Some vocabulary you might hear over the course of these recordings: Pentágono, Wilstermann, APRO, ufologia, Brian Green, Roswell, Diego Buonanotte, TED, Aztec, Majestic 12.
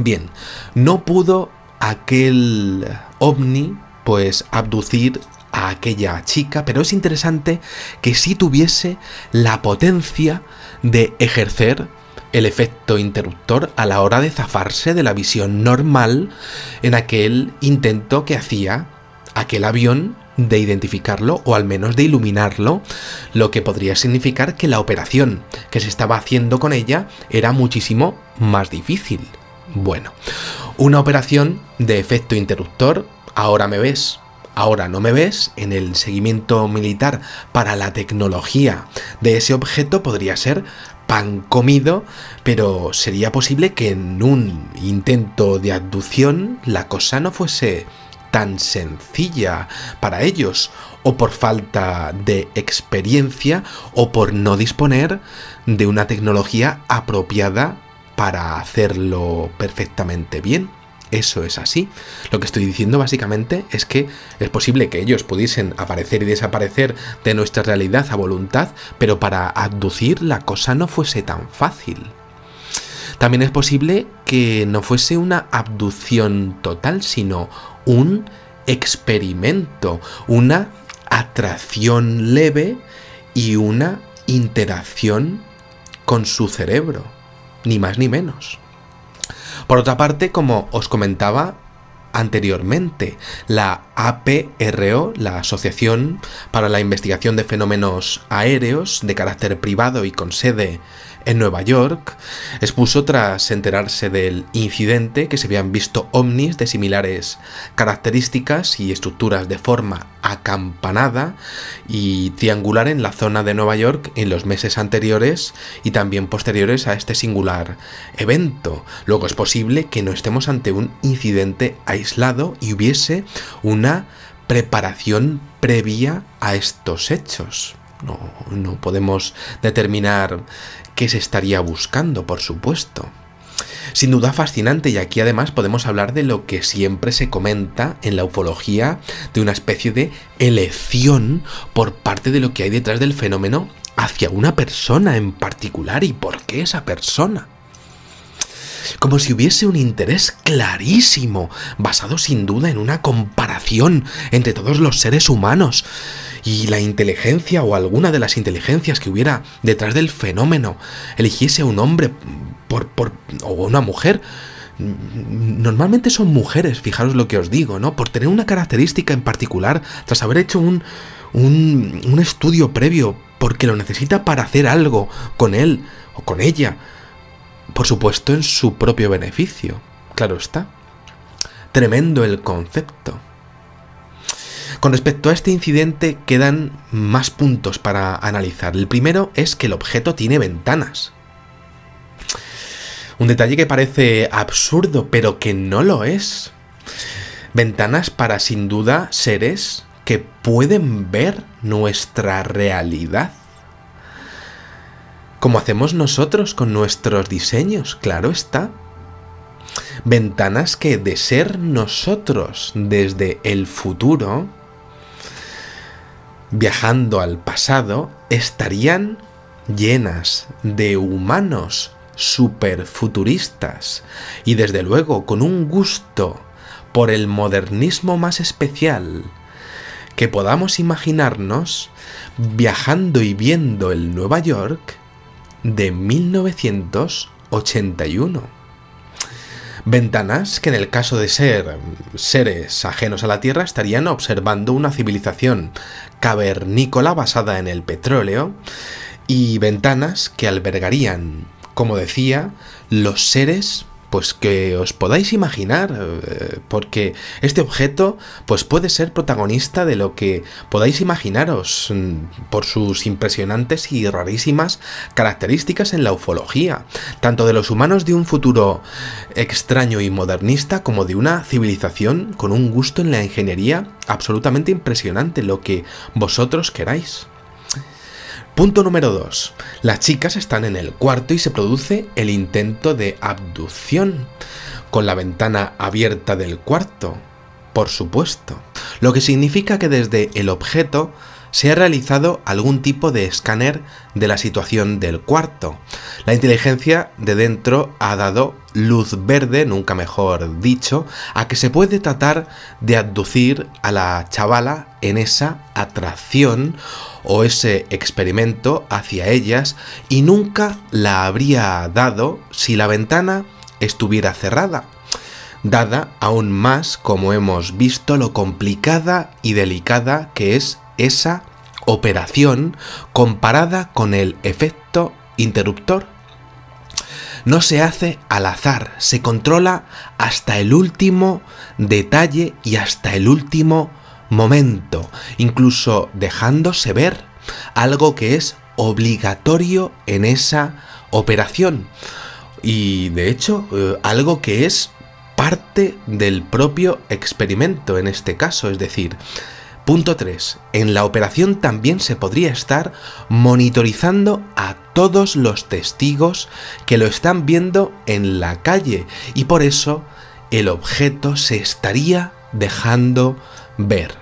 Bien, no pudo aquel ovni pues abducir a aquella chica, pero es interesante que sí tuviese la potencia de ejercer el efecto interruptor a la hora de zafarse de la visión normal en aquel intento que hacía aquel avión de identificarlo o al menos de iluminarlo, lo que podría significar que la operación que se estaba haciendo con ella era muchísimo más difícil. Bueno, una operación de efecto interruptor, ahora me ves, ahora no me ves, en el seguimiento militar para la tecnología de ese objeto podría ser pan comido, pero sería posible que en un intento de abducción la cosa no fuese tan sencilla para ellos, o por falta de experiencia o por no disponer de una tecnología apropiada para hacerlo perfectamente bien. Eso es así. Lo que estoy diciendo básicamente es que es posible que ellos pudiesen aparecer y desaparecer de nuestra realidad a voluntad, pero para abducir la cosa no fuese tan fácil. También es posible que no fuese una abducción total, sino un experimento, una atracción leve y una interacción con su cerebro, ni más ni menos. Por otra parte, como os comentaba anteriormente, la APRO, la Asociación para la Investigación de Fenómenos Aéreos de carácter privado y con sede en Nueva York, expuso tras enterarse del incidente que se habían visto ovnis de similares características y estructuras de forma acampanada y triangular en la zona de Nueva York en los meses anteriores y también posteriores a este singular evento. Luego es posible que no estemos ante un incidente aislado y hubiese una preparación previa a estos hechos. No podemos determinar qué se estaría buscando, por supuesto. Sin duda fascinante, y aquí además podemos hablar de lo que siempre se comenta en la ufología, de una especie de elección por parte de lo que hay detrás del fenómeno hacia una persona en particular y por qué esa persona. Como si hubiese un interés clarísimo, basado sin duda en una comparación entre todos los seres humanos y la inteligencia o alguna de las inteligencias que hubiera detrás del fenómeno eligiese a un hombre o una mujer. Normalmente son mujeres, fijaros lo que os digo, ¿no? Por tener una característica en particular, tras haber hecho un estudio previo, porque lo necesita para hacer algo con él o con ella. Por supuesto, en su propio beneficio, claro está. Tremendo el concepto. Con respecto a este incidente quedan más puntos para analizar. El primero es que el objeto tiene ventanas. Un detalle que parece absurdo, pero que no lo es. Ventanas para, sin duda, seres que pueden ver nuestra realidad, como hacemos nosotros con nuestros diseños, claro está. Ventanas que, de ser nosotros desde el futuro, viajando al pasado, estarían llenas de humanos superfuturistas y, desde luego, con un gusto por el modernismo más especial que podamos imaginarnos, viajando y viendo el Nueva York de 1981. Ventanas que, en el caso de ser seres ajenos a la Tierra, estarían observando una civilización cavernícola basada en el petróleo, y ventanas que albergarían, como decía, los seres pues que os podáis imaginar, porque este objeto pues puede ser protagonista de lo que podáis imaginaros por sus impresionantes y rarísimas características en la ufología, tanto de los humanos de un futuro extraño y modernista como de una civilización con un gusto en la ingeniería absolutamente impresionante, lo que vosotros queráis. Punto número 2. Las chicas están en el cuarto y se produce el intento de abducción, con la ventana abierta del cuarto, por supuesto. Lo que significa que desde el objeto se ha realizado algún tipo de escáner de la situación del cuarto. La inteligencia de dentro ha dado luz verde, nunca mejor dicho, a que se puede tratar de abducir a la chavala en esa atracción o ese experimento hacia ellas, y nunca la habría dado si la ventana estuviera cerrada, dada aún más, como hemos visto, lo complicada y delicada que es esa operación comparada con el efecto interruptor. No se hace al azar, se controla hasta el último detalle y hasta el último momento, incluso dejándose ver, algo que es obligatorio en esa operación y, de hecho, algo que es parte del propio experimento en este caso. Es decir, punto 3. En la operación también se podría estar monitorizando a todos los testigos que lo están viendo en la calle, y por eso el objeto se estaría dejando ver.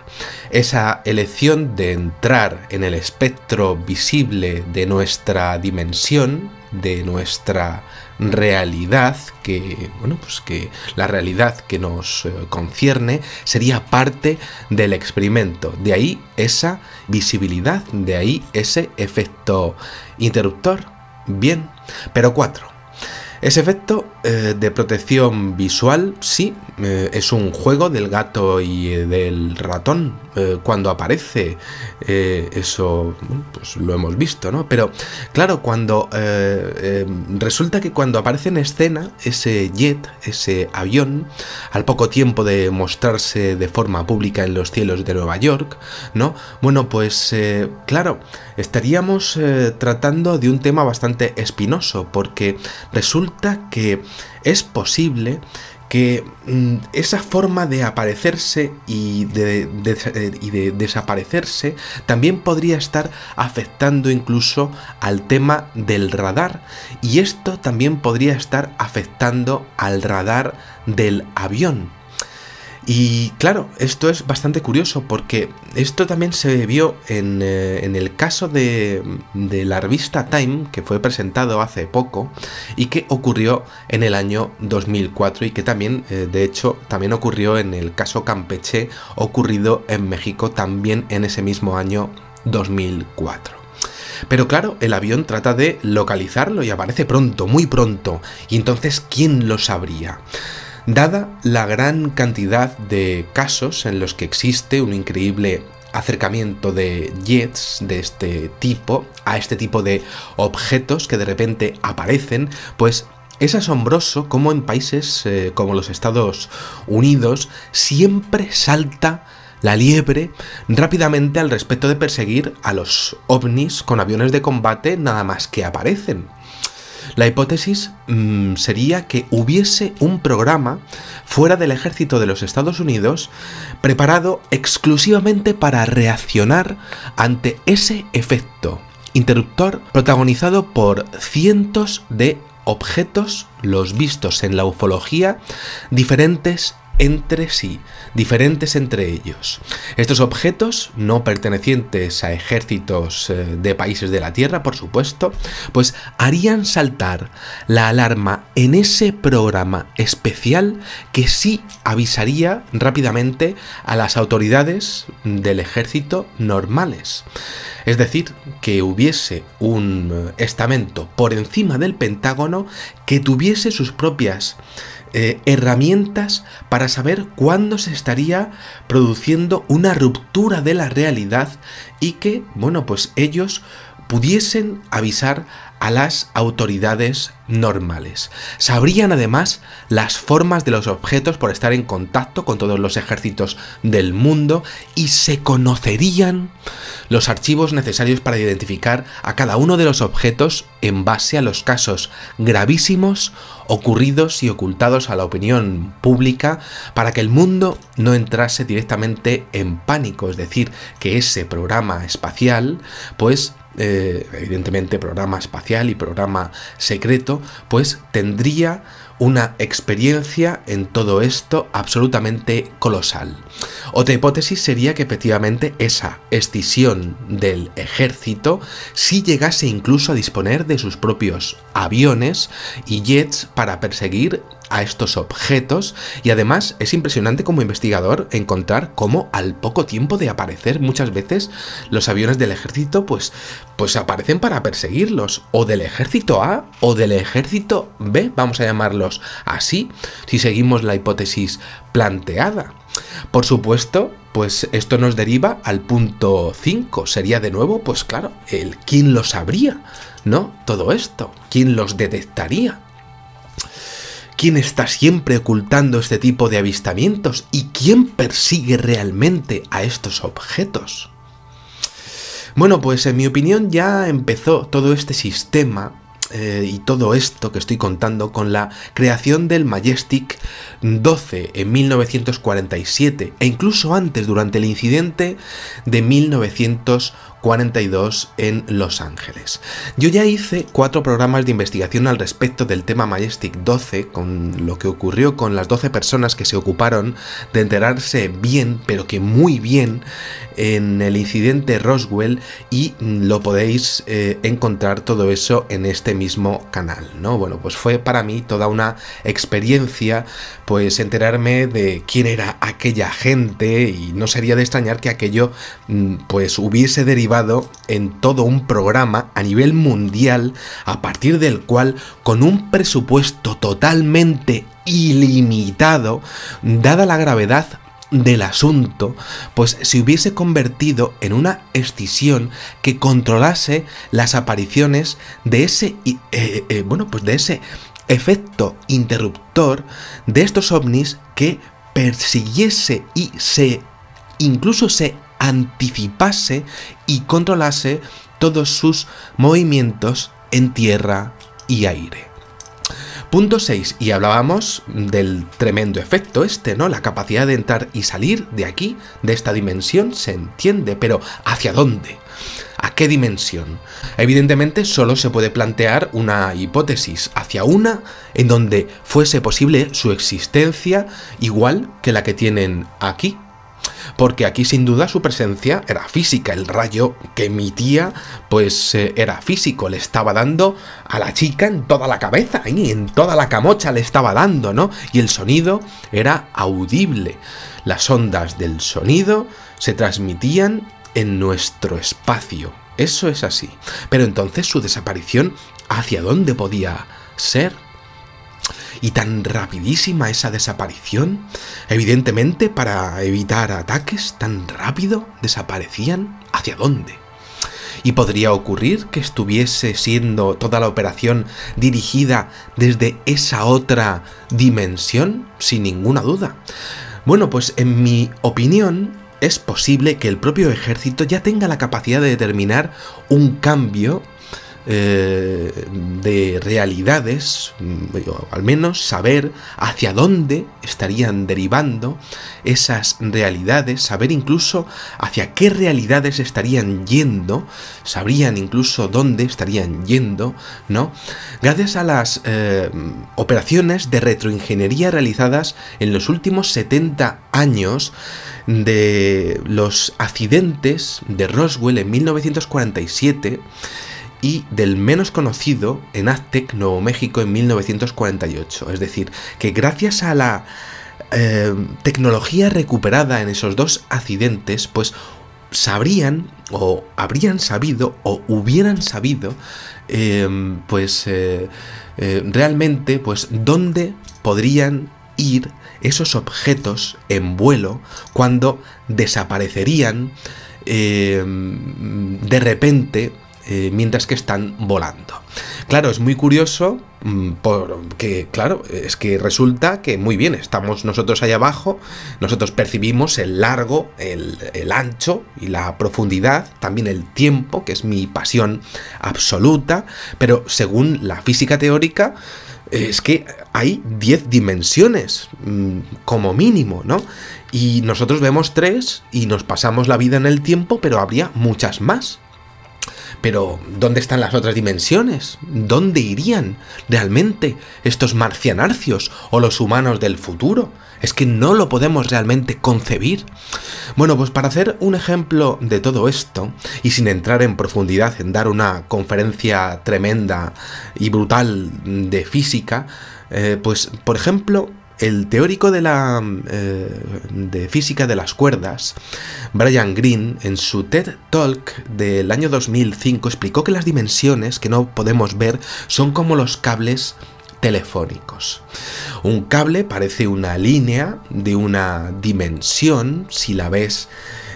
Esa elección de entrar en el espectro visible de nuestra dimensión, de nuestra realidad, que bueno, pues que la realidad que nos concierne, sería parte del experimento. De ahí esa visibilidad, de ahí ese efecto interruptor. Bien, pero 4. Ese efecto de protección visual, sí, es un juego del gato y del ratón. Cuando aparece eso, pues lo hemos visto, ¿no? Pero claro, cuando resulta que cuando aparece en escena ese jet, ese avión, al poco tiempo de mostrarse de forma pública en los cielos de Nueva York, ¿no? Bueno, pues claro, estaríamos tratando de un tema bastante espinoso, porque resulta que es posible que esa forma de aparecerse y de desaparecerse también podría estar afectando incluso al tema del radar, y esto también podría estar afectando al radar del avión. Y claro, esto es bastante curioso, porque esto también se vio en el caso de la revista Time, que fue presentado hace poco y que ocurrió en el año 2004, y que también, de hecho, también ocurrió en el caso Campeche, ocurrido en México también en ese mismo año 2004. Pero claro, el avión trata de localizarlo y aparece pronto, muy pronto, y entonces ¿quién lo sabría? Dada la gran cantidad de casos en los que existe un increíble acercamiento de jets de este tipo a este tipo de objetos que de repente aparecen, pues es asombroso cómo en países como los Estados Unidos siempre salta la liebre rápidamente al respecto de perseguir a los ovnis con aviones de combate nada más que aparecen. La hipótesis sería que hubiese un programa fuera del ejército de los Estados Unidos preparado exclusivamente para reaccionar ante ese efecto interruptor, protagonizado por cientos de objetos, los vistos en la ufología, diferentes entre sí, diferentes entre ellos. Estos objetos, no pertenecientes a ejércitos de países de la Tierra, por supuesto, pues harían saltar la alarma en ese programa especial que sí avisaría rápidamente a las autoridades del ejército normales. Es decir, que hubiese un estamento por encima del Pentágono que tuviese sus propias herramientas para saber cuándo se estaría produciendo una ruptura de la realidad, y que, bueno, pues ellos pudiesen avisar a las autoridades normales. Sabrían además las formas de los objetos por estar en contacto con todos los ejércitos del mundo, y se conocerían los archivos necesarios para identificar a cada uno de los objetos en base a los casos gravísimos ocurridos y ocultados a la opinión pública, para que el mundo no entrase directamente en pánico. Es decir, que ese programa espacial, pues evidentemente programa espacial y programa secreto, pues tendría una experiencia en todo esto absolutamente colosal. Otra hipótesis sería que efectivamente esa escisión del ejército sí llegase incluso a disponer de sus propios aviones y jets para perseguir a estos objetos, y además es impresionante como investigador encontrar cómo al poco tiempo de aparecer muchas veces los aviones del ejército pues aparecen para perseguirlos, o del ejército A o del ejército B, vamos a llamarlos así, si seguimos la hipótesis planteada. Por supuesto, pues esto nos deriva al punto 5, sería de nuevo, pues claro, el ¿quién lo sabría?, ¿no? Todo esto, ¿quién los detectaría? ¿Quién está siempre ocultando este tipo de avistamientos? ¿Y quién persigue realmente a estos objetos? Bueno, pues en mi opinión ya empezó todo este sistema y todo esto que estoy contando con la creación del Majestic 12 en 1947 e incluso antes, durante el incidente de 1942 en Los Ángeles. Yo ya hice 4 programas de investigación al respecto del tema Majestic 12, con lo que ocurrió con las 12 personas que se ocuparon de enterarse bien, pero que muy bien, en el incidente Roswell, y lo podéis encontrar todo eso en este mismo canal, ¿no? Bueno, pues fue para mí toda una experiencia, pues enterarme de quién era aquella gente, y no sería de extrañar que aquello pues hubiese derivado en todo un programa a nivel mundial, a partir del cual, con un presupuesto totalmente ilimitado, dada la gravedad del asunto, pues se hubiese convertido en una escisión que controlase las apariciones de ese bueno, pues de ese efecto interruptor de estos ovnis, que persiguiese y incluso se anticipase y controlase todos sus movimientos en tierra y aire. Punto 6. Y hablábamos del tremendo efecto este, ¿no? La capacidad de entrar y salir de aquí, de esta dimensión, se entiende, pero ¿hacia dónde? ¿A qué dimensión? Evidentemente solo se puede plantear una hipótesis, hacia una en donde fuese posible su existencia, igual que la que tienen aquí. Porque aquí sin duda su presencia era física, el rayo que emitía pues era físico, le estaba dando a la chica en toda la cabeza, y en toda la camocha le estaba dando, ¿no? Y el sonido era audible, las ondas del sonido se transmitían en nuestro espacio, eso es así. Pero entonces su desaparición, ¿hacia dónde podía ser? Y tan rapidísima esa desaparición, evidentemente para evitar ataques, tan rápido desaparecían, ¿hacia dónde? Y podría ocurrir que estuviese siendo toda la operación dirigida desde esa otra dimensión, sin ninguna duda. Bueno, pues en mi opinión es posible que el propio ejército ya tenga la capacidad de determinar un cambio de realidades, o al menos saber hacia dónde estarían derivando esas realidades, saber incluso hacia qué realidades estarían yendo, sabrían incluso dónde estarían yendo, ¿no? Gracias a las operaciones de retroingeniería realizadas en los últimos 70 años de los accidentes de Roswell en 1947, y del menos conocido en Aztec, Nuevo México, en 1948. Es decir, que gracias a la tecnología recuperada en esos 2 accidentes, pues sabrían, o habrían sabido, o hubieran sabido, realmente, pues dónde podrían ir esos objetos en vuelo cuando desaparecerían de repente, mientras que están volando. Claro, es muy curioso porque, claro, es que resulta que muy bien, estamos nosotros allá abajo, nosotros percibimos el largo, el ancho y la profundidad, también el tiempo, que es mi pasión absoluta, pero según la física teórica, es que hay 10 dimensiones, como mínimo, ¿no? Y nosotros vemos 3 y nos pasamos la vida en el tiempo, pero habría muchas más. Pero ¿dónde están las otras dimensiones? ¿Dónde irían realmente estos marcianarcios o los humanos del futuro? Es que no lo podemos realmente concebir. Bueno, pues para hacer un ejemplo de todo esto, y sin entrar en profundidad en dar una conferencia tremenda y brutal de física, pues por ejemplo, el teórico de física de las cuerdas, Brian Green, en su TED Talk del año 2005 explicó que las dimensiones que no podemos ver son como los cables telefónicos. Un cable parece una línea de una dimensión, si la ves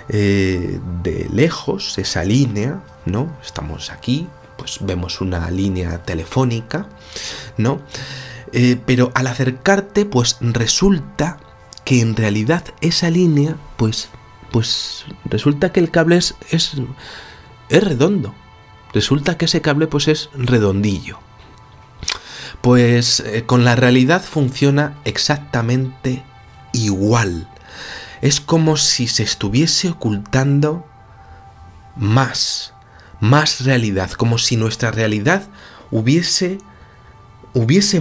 de lejos, esa línea, ¿no? Estamos aquí, pues vemos una línea telefónica, ¿no? Pero al acercarte, pues resulta que en realidad esa línea, pues resulta que el cable es redondo. Resulta que ese cable, pues es redondillo. Pues con la realidad funciona exactamente igual. Es como si se estuviese ocultando más realidad, como si nuestra realidad hubiesen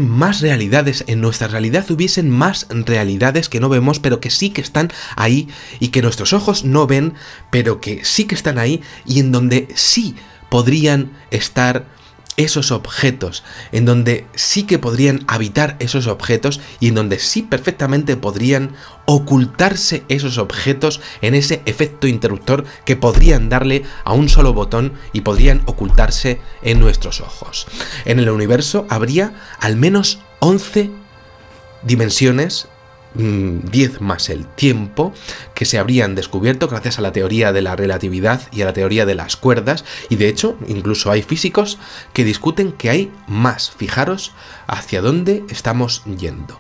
más realidades, en nuestra realidad hubiesen más realidades que no vemos, pero que sí que están ahí y que nuestros ojos no ven, pero que sí que están ahí y en donde sí podrían estar esos objetos, en donde sí que podrían habitar esos objetos y en donde sí perfectamente podrían ocultarse esos objetos en ese efecto interruptor que podrían darle a un solo botón y podrían ocultarse en nuestros ojos. En el universo habría al menos 11 dimensiones, 10 más el tiempo, que se habrían descubierto gracias a la teoría de la relatividad y a la teoría de las cuerdas, y de hecho incluso hay físicos que discuten que hay más. Fijaros hacia dónde estamos yendo.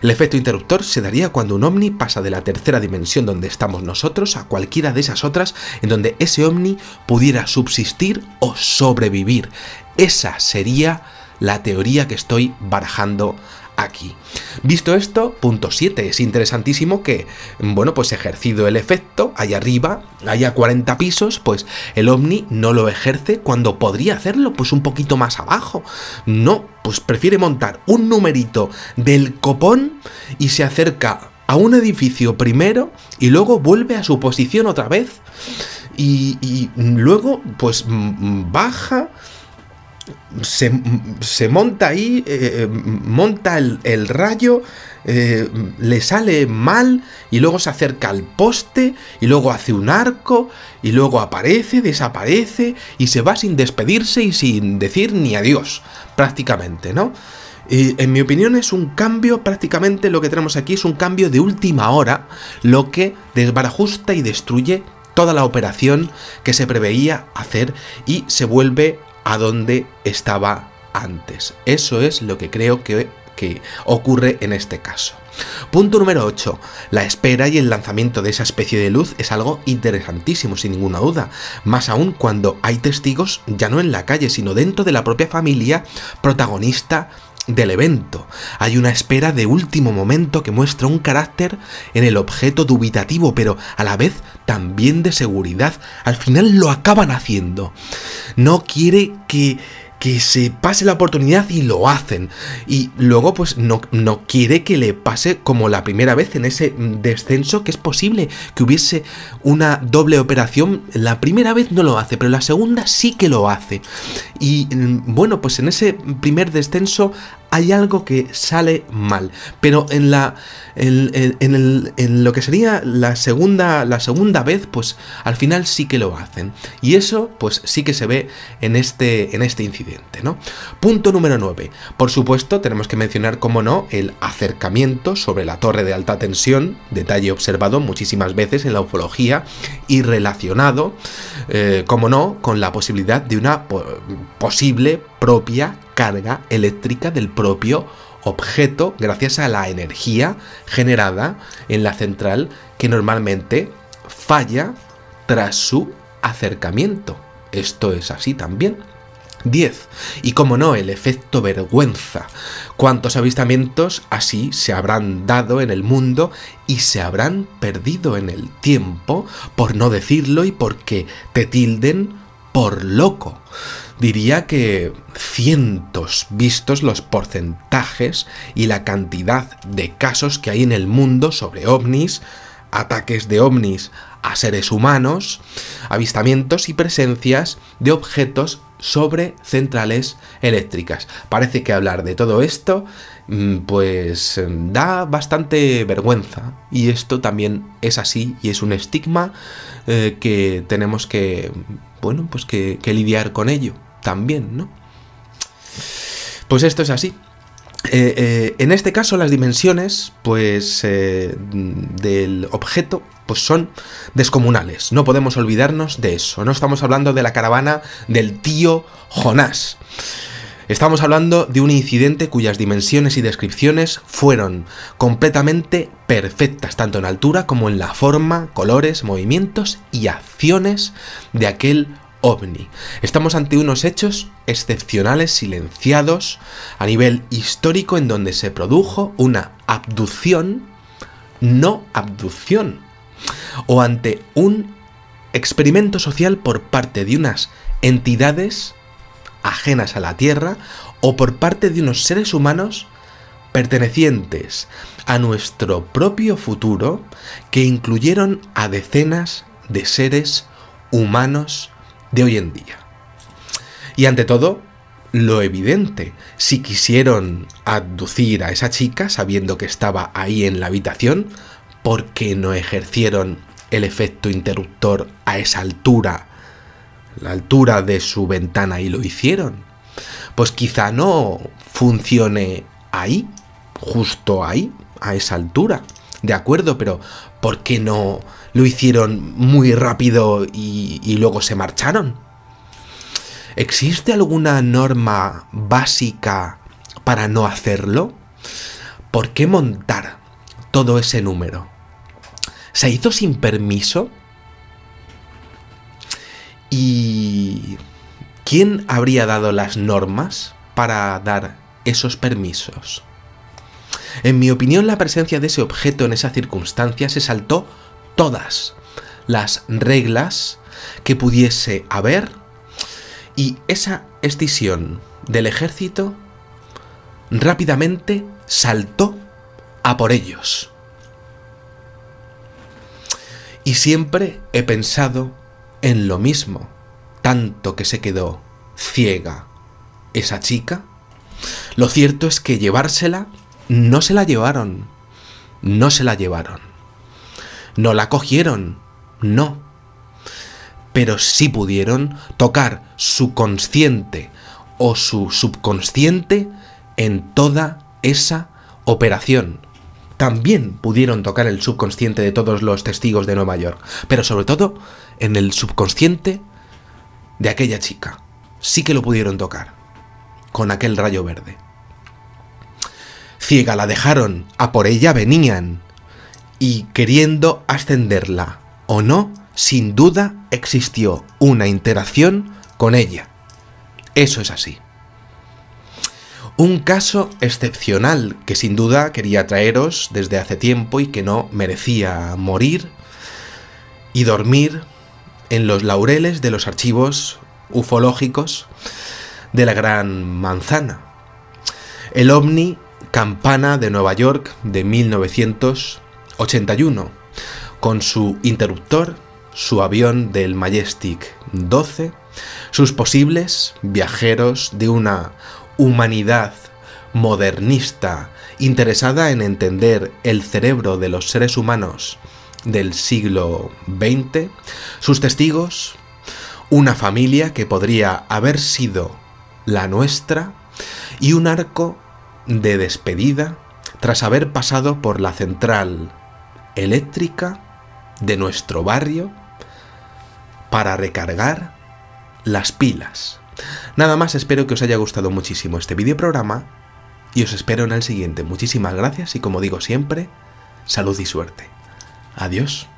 El efecto interruptor se daría cuando un ovni pasa de la tercera dimensión donde estamos nosotros a cualquiera de esas otras en donde ese ovni pudiera subsistir o sobrevivir. Esa sería la teoría que estoy barajando aquí. Visto esto, punto 7. Es interesantísimo que, bueno, pues ejercido el efecto, allá arriba, allá 40 pisos, pues el ovni no lo ejerce cuando podría hacerlo, pues un poquito más abajo. No, pues prefiere montar un numerito del copón y se acerca a un edificio primero y luego vuelve a su posición otra vez y luego pues baja. Se monta ahí, monta el rayo, le sale mal y luego se acerca al poste y luego hace un arco y luego aparece, desaparece y se va sin despedirse y sin decir ni adiós prácticamente, ¿no? Y en mi opinión es un cambio, prácticamente lo que tenemos aquí es un cambio de última hora, lo que desbarajusta y destruye toda la operación que se preveía hacer y se vuelve a donde estaba antes. Eso es lo que creo que ocurre en este caso. Punto número 8. La espera y el lanzamiento de esa especie de luz es algo interesantísimo, sin ninguna duda. Más aún cuando hay testigos, ya no en la calle, sino dentro de la propia familia protagonista del evento. Hay una espera de último momento que muestra un carácter en el objeto dubitativo, pero a la vez también de seguridad. Al final lo acaban haciendo. No quiere que se pase la oportunidad y lo hacen. Y luego pues no quiere que le pase como la primera vez en ese descenso, que es posible que hubiese una doble operación. La primera vez no lo hace, pero la segunda sí que lo hace. Y bueno, pues en ese primer descenso hay algo que sale mal, pero en lo que sería la segunda vez, pues al final sí que lo hacen. Y eso pues sí que se ve en este incidente, ¿no? Punto número 9. Por supuesto, tenemos que mencionar, como no, el acercamiento sobre la torre de alta tensión, detalle observado muchísimas veces en la ufología y relacionado, como no, con la posibilidad de una posible propia carga eléctrica del propio objeto gracias a la energía generada en la central, que normalmente falla tras su acercamiento. Esto es así también. 10. Y como no, el efecto vergüenza. ¿Cuántos avistamientos así se habrán dado en el mundo y se habrán perdido en el tiempo por no decirlo y porque te tilden por loco. Diría que cientos vistos los porcentajes y la cantidad de casos que hay en el mundo sobre ovnis, ataques de ovnis a seres humanos, avistamientos y presencias de objetos sobre centrales eléctricas. Parece que hablar de todo esto pues da bastante vergüenza, y esto también es así y es un estigma que tenemos que, bueno, pues que lidiar con ello también, ¿no? Pues esto es así. En este caso las dimensiones pues del objeto pues son descomunales, no podemos olvidarnos de eso. No estamos hablando de la caravana del tío Jonás. Estamos hablando de un incidente cuyas dimensiones y descripciones fueron completamente perfectas, tanto en altura como en la forma, colores, movimientos y acciones de aquel ovni. Estamos ante unos hechos excepcionales, silenciados a nivel histórico, en donde se produjo una abducción, no abducción, o ante un experimento social por parte de unas entidades ajenas a la Tierra o por parte de unos seres humanos pertenecientes a nuestro propio futuro, que incluyeron a decenas de seres humanos de hoy en día. Y ante todo, lo evidente: si quisieron abducir a esa chica sabiendo que estaba ahí en la habitación, ¿por qué no ejercieron el efecto interruptor a esa altura, la altura de su ventana, y lo hicieron? Pues quizá no funcione ahí, justo ahí, a esa altura, de acuerdo, pero ¿por qué no lo hicieron muy rápido y luego se marcharon? ¿Existe alguna norma básica para no hacerlo? ¿Por qué montar todo ese número? ¿Se hizo sin permiso? ¿Y quién habría dado las normas para dar esos permisos? En mi opinión, la presencia de ese objeto en esa circunstancia se saltó todas las reglas que pudiese haber, y esa escisión del ejército rápidamente saltó a por ellos. Y siempre he pensado en lo mismo, tanto que se quedó ciega esa chica. Lo cierto es que llevársela no se la llevaron, no se la llevaron, no la cogieron, no, pero sí pudieron tocar su consciente o su subconsciente en toda esa operación. También pudieron tocar el subconsciente de todos los testigos de Nueva York, pero sobre todo en el subconsciente de aquella chica. Sí que lo pudieron tocar con aquel rayo verde. Ciega la dejaron, a por ella venían, y queriendo ascenderla o no, sin duda existió una interacción con ella. Eso es así. Un caso excepcional que sin duda quería traeros desde hace tiempo y que no merecía morir y dormir en los laureles de los archivos ufológicos de la Gran Manzana. El ovni Campana de Nueva York de 1981, con su interruptor, su avión del Majestic 12, sus posibles viajeros de una humanidad modernista interesada en entender el cerebro de los seres humanos del siglo XX, sus testigos, una familia que podría haber sido la nuestra, y un arco de despedida tras haber pasado por la central eléctrica de nuestro barrio para recargar las pilas. Nada más, espero que os haya gustado muchísimo este videoprograma y os espero en el siguiente. Muchísimas gracias y, como digo siempre, salud y suerte. Adiós.